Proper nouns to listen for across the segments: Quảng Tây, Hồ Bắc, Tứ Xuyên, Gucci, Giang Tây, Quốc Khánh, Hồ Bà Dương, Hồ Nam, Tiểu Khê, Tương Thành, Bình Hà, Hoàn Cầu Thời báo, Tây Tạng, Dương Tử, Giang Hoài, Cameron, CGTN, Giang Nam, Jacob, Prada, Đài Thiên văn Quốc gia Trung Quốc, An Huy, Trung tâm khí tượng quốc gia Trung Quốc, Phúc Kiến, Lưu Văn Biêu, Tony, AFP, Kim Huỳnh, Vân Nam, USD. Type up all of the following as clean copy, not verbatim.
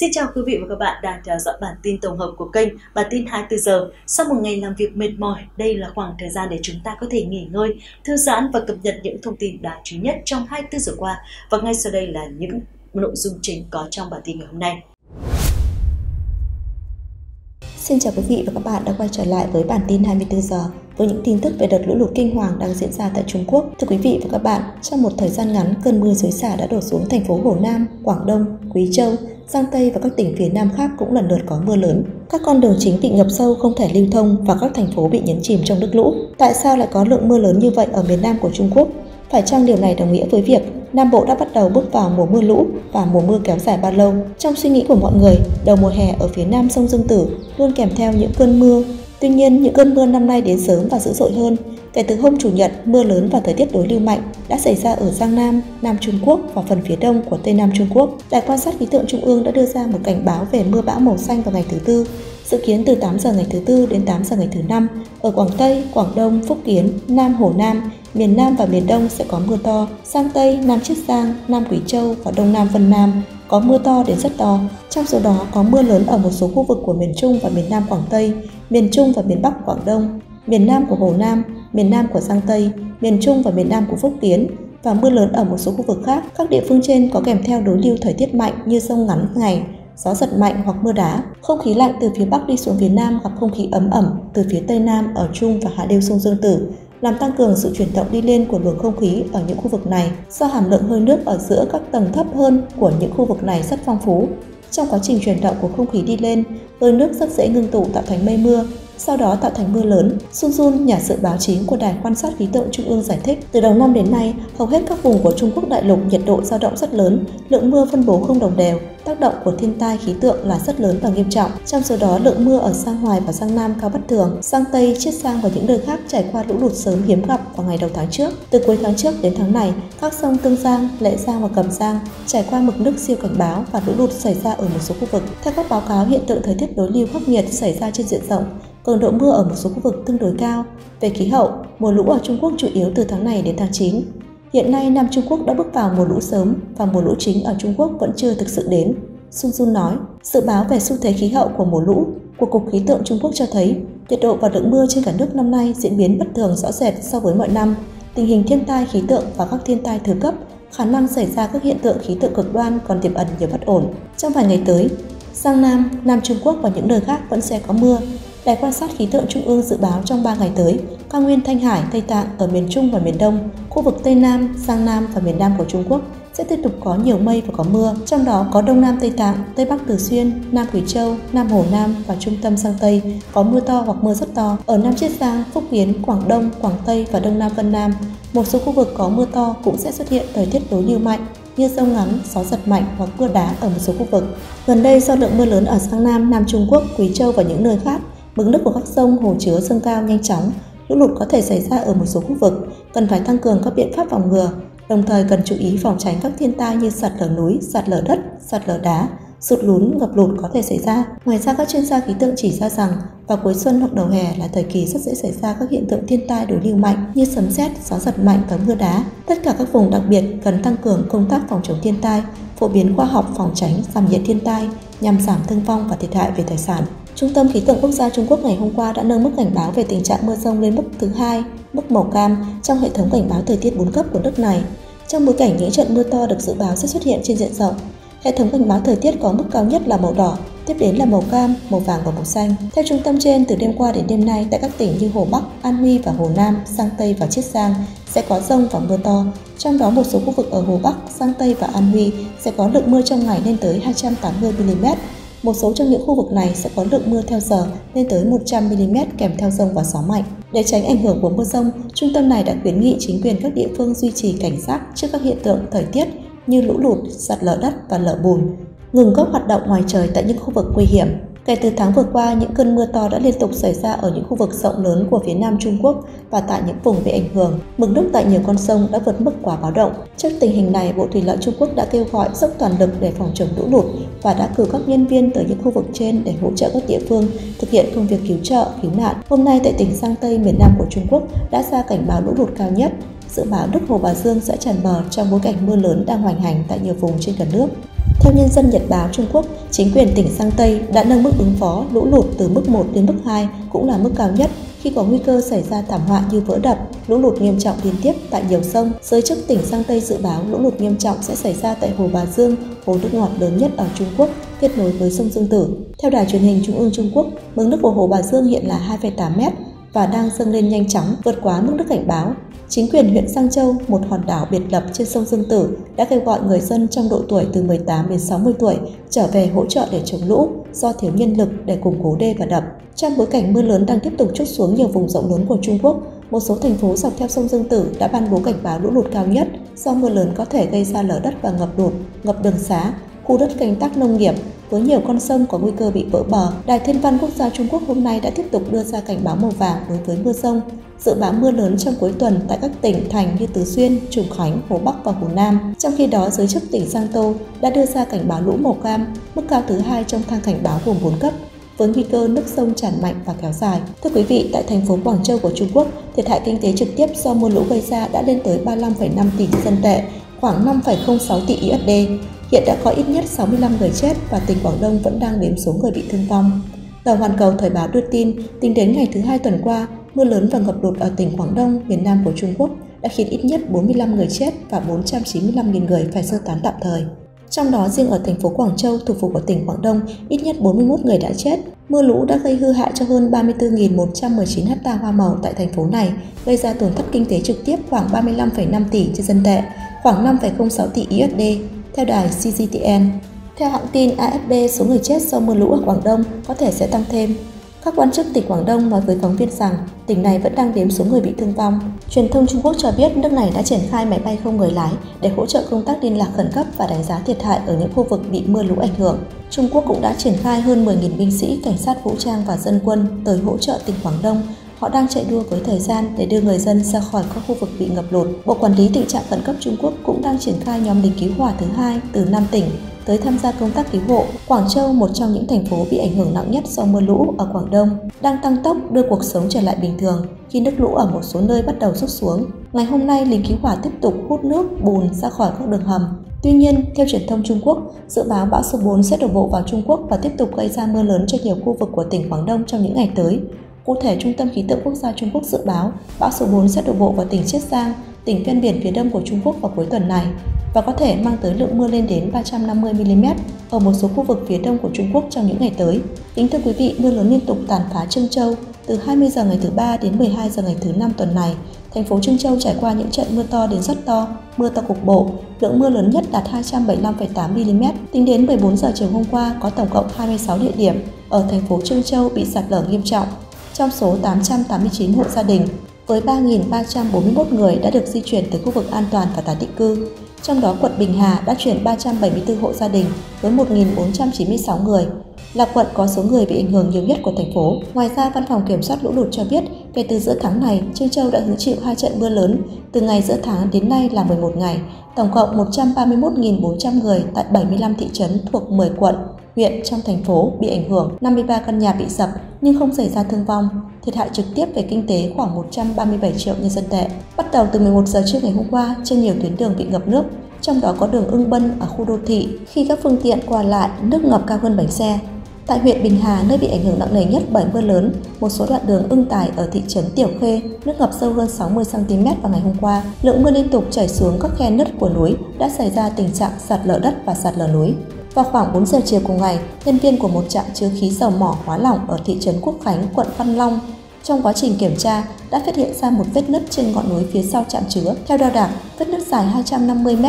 Xin chào quý vị và các bạn đang theo dõi bản tin tổng hợp của kênh Bản tin 24 giờ. Sau một ngày làm việc mệt mỏi, đây là khoảng thời gian để chúng ta có thể nghỉ ngơi, thư giãn và cập nhật những thông tin đáng chú ý nhất trong 24 giờ qua. Và ngay sau đây là những nội dung chính có trong bản tin ngày hôm nay. Xin chào quý vị và các bạn đã quay trở lại với bản tin 24 giờ. Với những tin tức về đợt lũ lụt kinh hoàng đang diễn ra tại Trung Quốc, thưa quý vị và các bạn, trong một thời gian ngắn, cơn mưa xối xả đã đổ xuống thành phố Hồ Nam, Quảng Đông, Quý Châu, Giang Tây và các tỉnh phía Nam khác cũng lần lượt có mưa lớn. Các con đường chính bị ngập sâu không thể lưu thông và các thành phố bị nhấn chìm trong nước lũ. Tại sao lại có lượng mưa lớn như vậy ở miền Nam của Trung Quốc? Phải chăng điều này đồng nghĩa với việc Nam Bộ đã bắt đầu bước vào mùa mưa lũ và mùa mưa kéo dài bao lâu? Trong suy nghĩ của mọi người, đầu mùa hè ở phía Nam sông Dương Tử luôn kèm theo những cơn mưa. Tuy nhiên, những cơn mưa năm nay đến sớm và dữ dội hơn. Kể từ hôm Chủ nhật, mưa lớn và thời tiết đối lưu mạnh đã xảy ra ở Giang Nam, Nam Trung Quốc và phần phía đông của Tây Nam Trung Quốc. Đài quan sát khí tượng Trung ương đã đưa ra một cảnh báo về mưa bão màu xanh vào ngày thứ Tư. Dự kiến từ 8 giờ ngày thứ Tư đến 8 giờ ngày thứ Năm, ở Quảng Tây, Quảng Đông, Phúc Kiến, Nam Hồ Nam, miền Nam và miền Đông sẽ có mưa to. Giang Tây, Nam Chiết Giang, Nam Quý Châu và Đông Nam Vân Nam có mưa to đến rất to. Trong số đó có mưa lớn ở một số khu vực của miền Trung và miền Nam Quảng Tây, miền Trung và miền Bắc Quảng Đông, miền Nam của Hồ Nam, miền Nam của Giang Tây, miền Trung và miền Nam của Phúc Kiến và mưa lớn ở một số khu vực khác. Các địa phương trên có kèm theo đối lưu thời tiết mạnh như dông ngắn ngày, gió giật mạnh hoặc mưa đá. Không khí lạnh từ phía Bắc đi xuống phía Nam gặp không khí ấm ẩm từ phía Tây Nam ở trung và hạ lưu sông Dương Tử, làm tăng cường sự chuyển động đi lên của luồng không khí ở những khu vực này. Do hàm lượng hơi nước ở giữa các tầng thấp hơn của những khu vực này rất phong phú, trong quá trình chuyển động của không khí đi lên, hơi nước rất dễ ngưng tụ tạo thành mây mưa, sau đó tạo thành mưa lớn. Sun Sun, nhà dự báo chính của Đài quan sát khí tượng Trung ương giải thích, từ đầu năm đến nay, hầu hết các vùng của Trung Quốc đại lục nhiệt độ dao động rất lớn, lượng mưa phân bố không đồng đều, tác động của thiên tai khí tượng là rất lớn và nghiêm trọng. Trong số đó, lượng mưa ở Giang Hoài và Giang Nam cao bất thường, Giang Tây, Chiết Giang và những nơi khác trải qua lũ lụt sớm hiếm gặp vào ngày đầu tháng trước. Từ cuối tháng trước đến tháng này, các sông Tương Giang, Lệ Giang và Cầm Giang trải qua mực nước siêu cảnh báo và lũ lụt xảy ra ở một số khu vực. Theo các báo cáo, hiện tượng thời tiết đối lưu khắc nghiệt xảy ra trên diện rộng. Cường độ mưa ở một số khu vực tương đối cao. Về khí hậu, mùa lũ ở Trung Quốc chủ yếu từ tháng này đến tháng 9. Hiện nay, Nam Trung Quốc đã bước vào mùa lũ sớm và mùa lũ chính ở Trung Quốc vẫn chưa thực sự đến. Sun Sun nói, dự báo về xu thế khí hậu của mùa lũ của Cục Khí tượng Trung Quốc cho thấy, nhiệt độ và lượng mưa trên cả nước năm nay diễn biến bất thường rõ rệt so với mọi năm. Tình hình thiên tai khí tượng và các thiên tai thứ cấp, khả năng xảy ra các hiện tượng khí tượng cực đoan còn tiềm ẩn nhiều bất ổn. Trong vài ngày tới, Giang Nam, Nam Trung Quốc và những nơi khác vẫn sẽ có mưa. Đài quan sát khí tượng Trung ương dự báo trong 3 ngày tới, cao nguyên Thanh Hải, Tây Tạng ở miền Trung và miền Đông, khu vực Tây Nam, Giang Nam và miền Nam của Trung Quốc sẽ tiếp tục có nhiều mây và có mưa, trong đó có Đông Nam Tây Tạng, Tây Bắc Tứ Xuyên, Nam Quý Châu, Nam Hồ Nam và trung tâm Giang Tây có mưa to hoặc mưa rất to. Ở Nam Chiết Giang, Phúc Kiến, Quảng Đông, Quảng Tây và Đông Nam Vân Nam, một số khu vực có mưa to cũng sẽ xuất hiện thời tiết đối lưu mạnh như dông ngắn, gió giật mạnh hoặc mưa đá ở một số khu vực. Gần đây do lượng mưa lớn ở Giang Nam, Nam Trung Quốc, Quý Châu và những nơi khác, mực nước của các sông, hồ chứa dâng cao nhanh chóng, lũ lụt có thể xảy ra ở một số khu vực, cần phải tăng cường các biện pháp phòng ngừa, đồng thời cần chú ý phòng tránh các thiên tai như sạt lở núi, sạt lở đất, sạt lở đá, sụt lún, ngập lụt có thể xảy ra. Ngoài ra, các chuyên gia khí tượng chỉ ra rằng vào cuối xuân hoặc đầu hè là thời kỳ rất dễ xảy ra các hiện tượng thiên tai đối lưu mạnh như sấm sét, gió giật mạnh và mưa đá. Tất cả các vùng đặc biệt cần tăng cường công tác phòng chống thiên tai, phổ biến khoa học phòng tránh, giảm nhiệt thiên tai nhằm giảm thương vong và thiệt hại về tài sản. Trung tâm khí tượng quốc gia Trung Quốc ngày hôm qua đã nâng mức cảnh báo về tình trạng mưa dông lên mức thứ 2, mức màu cam trong hệ thống cảnh báo thời tiết 4 cấp của nước này. Trong bối cảnh những trận mưa to được dự báo sẽ xuất hiện trên diện rộng, hệ thống cảnh báo thời tiết có mức cao nhất là màu đỏ, tiếp đến là màu cam, màu vàng và màu xanh. Theo trung tâm trên, từ đêm qua đến đêm nay tại các tỉnh như Hồ Bắc, An Huy và Hồ Nam, Giang Tây và Chiết Giang sẽ có dông và mưa to. Trong đó, một số khu vực ở Hồ Bắc, Giang Tây và An Huy sẽ có lượng mưa trong ngày lên tới 280 mm. Một số trong những khu vực này sẽ có lượng mưa theo giờ lên tới 100 mm kèm theo dông và gió mạnh. Để tránh ảnh hưởng của mưa dông, trung tâm này đã khuyến nghị chính quyền các địa phương duy trì cảnh giác trước các hiện tượng thời tiết như lũ lụt, sạt lở đất và lở bùn, ngừng các hoạt động ngoài trời tại những khu vực nguy hiểm. Kể từ tháng vừa qua, những cơn mưa to đã liên tục xảy ra ở những khu vực rộng lớn của phía Nam Trung Quốc và tại những vùng bị ảnh hưởng. Mực nước tại nhiều con sông đã vượt mức quá báo động. Trước tình hình này, Bộ Thủy lợi Trung Quốc đã kêu gọi dốc toàn lực để phòng chống lũ lụt và đã cử các nhân viên tới những khu vực trên để hỗ trợ các địa phương thực hiện công việc cứu trợ, cứu nạn. Hôm nay, tại tỉnh Giang Tây, miền Nam của Trung Quốc đã ra cảnh báo lũ lụt cao nhất. Dự báo nước Hồ Bà Dương sẽ tràn bờ trong bối cảnh mưa lớn đang hoành hành tại nhiều vùng trên cả nước. Theo Nhân dân Nhật báo Trung Quốc, chính quyền tỉnh Giang Tây đã nâng mức ứng phó lũ lụt từ mức 1 đến mức 2, cũng là mức cao nhất khi có nguy cơ xảy ra thảm họa như vỡ đập, lũ lụt nghiêm trọng liên tiếp tại nhiều sông. Giới chức tỉnh Giang Tây dự báo lũ lụt nghiêm trọng sẽ xảy ra tại Hồ Bà Dương, hồ nước ngọt lớn nhất ở Trung Quốc, kết nối với sông Dương Tử. Theo Đài truyền hình Trung ương Trung Quốc, mực nước của Hồ Bà Dương hiện là 2,8 m và đang dâng lên nhanh chóng, vượt quá mức nước cảnh báo. Chính quyền huyện Giang Châu, một hòn đảo biệt lập trên sông Dương Tử, đã kêu gọi người dân trong độ tuổi từ 18 đến 60 tuổi trở về hỗ trợ để chống lũ do thiếu nhân lực để củng cố đê và đập. Trong bối cảnh mưa lớn đang tiếp tục trút xuống nhiều vùng rộng lớn của Trung Quốc, một số thành phố dọc theo sông Dương Tử đã ban bố cảnh báo lũ lụt cao nhất do mưa lớn có thể gây ra lở đất và ngập lụt, ngập đường xá, khu đất canh tác nông nghiệp, với nhiều con sông có nguy cơ bị vỡ bờ. Đài Thiên văn Quốc gia Trung Quốc hôm nay đã tiếp tục đưa ra cảnh báo màu vàng đối với mưa rông. Dự báo mưa lớn trong cuối tuần tại các tỉnh thành như Tứ Xuyên, Trùng Khánh, Hồ Bắc và Hồ Nam. Trong khi đó, giới chức tỉnh Giang Tô đã đưa ra cảnh báo lũ màu cam, mức cao thứ hai trong thang cảnh báo gồm 4 cấp, với nguy cơ nước sông tràn mạnh và kéo dài. Thưa quý vị, tại thành phố Quảng Châu của Trung Quốc, thiệt hại kinh tế trực tiếp do mưa lũ gây ra đã lên tới 35,5 tỷ dân tệ, khoảng 5,06 tỷ USD. Hiện đã có ít nhất 65 người chết và tỉnh Quảng Đông vẫn đang đếm số người bị thương vong. Tờ Hoàn Cầu Thời báo đưa tin, tính đến ngày thứ hai tuần qua, mưa lớn và ngập lụt ở tỉnh Quảng Đông, miền Nam của Trung Quốc đã khiến ít nhất 45 người chết và 495.000 người phải sơ tán tạm thời. Trong đó, riêng ở thành phố Quảng Châu, thủ phủ của tỉnh Quảng Đông, ít nhất 41 người đã chết. Mưa lũ đã gây hư hại cho hơn 34.119 ha hoa màu tại thành phố này, gây ra tổn thất kinh tế trực tiếp khoảng 35,5 tỷ trên dân tệ, khoảng 5,06 tỷ USD. Theo đài CGTN, theo hãng tin AFP, số người chết do mưa lũ ở Quảng Đông có thể sẽ tăng thêm. Các quan chức tỉnh Quảng Đông nói với phóng viên rằng tỉnh này vẫn đang đếm số người bị thương vong. Truyền thông Trung Quốc cho biết nước này đã triển khai máy bay không người lái để hỗ trợ công tác liên lạc khẩn cấp và đánh giá thiệt hại ở những khu vực bị mưa lũ ảnh hưởng. Trung Quốc cũng đã triển khai hơn 10.000 binh sĩ, cảnh sát vũ trang và dân quân tới hỗ trợ tỉnh Quảng Đông. Họ đang chạy đua với thời gian để đưa người dân ra khỏi các khu vực bị ngập lụt. Bộ Quản lý tình trạng khẩn cấp Trung Quốc cũng đang triển khai nhóm lính cứu hỏa thứ hai từ 5 tỉnh tới tham gia công tác cứu hộ. Quảng Châu, một trong những thành phố bị ảnh hưởng nặng nhất do mưa lũ ở Quảng Đông, đang tăng tốc đưa cuộc sống trở lại bình thường khi nước lũ ở một số nơi bắt đầu rút xuống. Ngày hôm nay, lính cứu hỏa tiếp tục hút nước, bùn ra khỏi các đường hầm. Tuy nhiên, theo truyền thông Trung Quốc, dự báo bão số 4 sẽ đổ bộ vào Trung Quốc và tiếp tục gây ra mưa lớn cho nhiều khu vực của tỉnh Quảng Đông trong những ngày tới. Cụ thể, Trung tâm khí tượng quốc gia Trung Quốc dự báo bão số 4 sẽ đổ bộ vào tỉnh Chiết Giang, tỉnh ven biển phía đông của Trung Quốc vào cuối tuần này và có thể mang tới lượng mưa lên đến 350 mm ở một số khu vực phía đông của Trung Quốc trong những ngày tới. Kính thưa quý vị, mưa lớn liên tục tàn phá Trương Châu từ 20 giờ ngày thứ ba đến 12 giờ ngày thứ năm tuần này. Thành phố Trương Châu trải qua những trận mưa to đến rất to, mưa to cục bộ, lượng mưa lớn nhất đạt 275,8 mm. Tính đến 14 giờ chiều hôm qua, có tổng cộng 26 địa điểm ở thành phố Trương Châu bị sạt lở nghiêm trọng. Trong số 889 hộ gia đình, với 3.341 người đã được di chuyển tới khu vực an toàn và tái định cư. Trong đó, quận Bình Hà đã chuyển 374 hộ gia đình với 1.496 người, là quận có số người bị ảnh hưởng nhiều nhất của thành phố. Ngoài ra, Văn phòng Kiểm soát lũ lụt cho biết, kể từ giữa tháng này, Trương Châu đã hứng chịu 2 trận mưa lớn, từ ngày giữa tháng đến nay là 11 ngày, tổng cộng 131.400 người tại 75 thị trấn thuộc 10 quận, huyện trong thành phố bị ảnh hưởng, 53 căn nhà bị sập nhưng không xảy ra thương vong, thiệt hại trực tiếp về kinh tế khoảng 137 triệu nhân dân tệ. Bắt đầu từ 11 giờ trưa ngày hôm qua, trên nhiều tuyến đường bị ngập nước, trong đó có đường Ưng Bân ở khu đô thị. Khi các phương tiện qua lại, nước ngập cao hơn bánh xe. Tại huyện Bình Hà, nơi bị ảnh hưởng nặng nề nhất bởi mưa lớn, một số đoạn đường Ưng Tài ở thị trấn Tiểu Khê, nước ngập sâu hơn 60 cm vào ngày hôm qua. Lượng mưa liên tục chảy xuống các khe nứt của núi đã xảy ra tình trạng sạt lở đất và sạt lở núi. Vào khoảng 4 giờ chiều cùng ngày, nhân viên của một trạm chứa khí dầu mỏ hóa lỏng ở thị trấn Quốc Khánh, quận Văn Long, trong quá trình kiểm tra đã phát hiện ra một vết nứt trên ngọn núi phía sau trạm chứa. Theo đo đạc, vết nứt dài 250 m,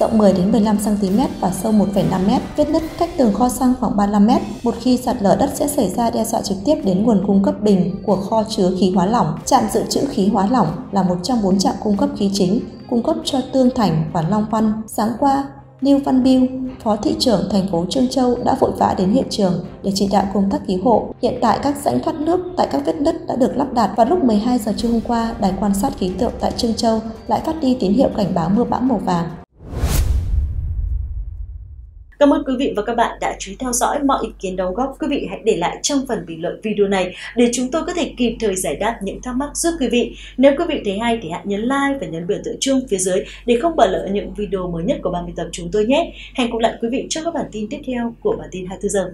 rộng 10 đến 15 cm và sâu 1,5 m. Vết nứt cách tường kho xăng khoảng 35 m. Một khi sạt lở đất sẽ xảy ra đe dọa trực tiếp đến nguồn cung cấp bình của kho chứa khí hóa lỏng. Trạm dự trữ khí hóa lỏng là một trong 4 trạm cung cấp khí chính, cung cấp cho Tương Thành và Long Văn. Sáng qua, Lưu Văn Biêu, Phó thị trưởng thành phố Trương Châu đã vội vã đến hiện trường để chỉ đạo công tác cứu hộ. Hiện tại các rãnh thoát nước tại các vết nứt đã được lắp đặt. Vào lúc 12 giờ trưa hôm qua, Đài quan sát khí tượng tại Trương Châu lại phát đi tín hiệu cảnh báo mưa bão màu vàng. Cảm ơn quý vị và các bạn đã chú ý theo dõi. Mọi ý kiến đóng góp quý vị hãy để lại trong phần bình luận video này để chúng tôi có thể kịp thời giải đáp những thắc mắc giúp quý vị. Nếu quý vị thấy hay thì hãy nhấn like và nhấn biểu tượng chuông phía dưới để không bỏ lỡ những video mới nhất của 30 tập chúng tôi nhé. Hẹn gặp lại quý vị trong các bản tin tiếp theo của bản tin 24 giờ.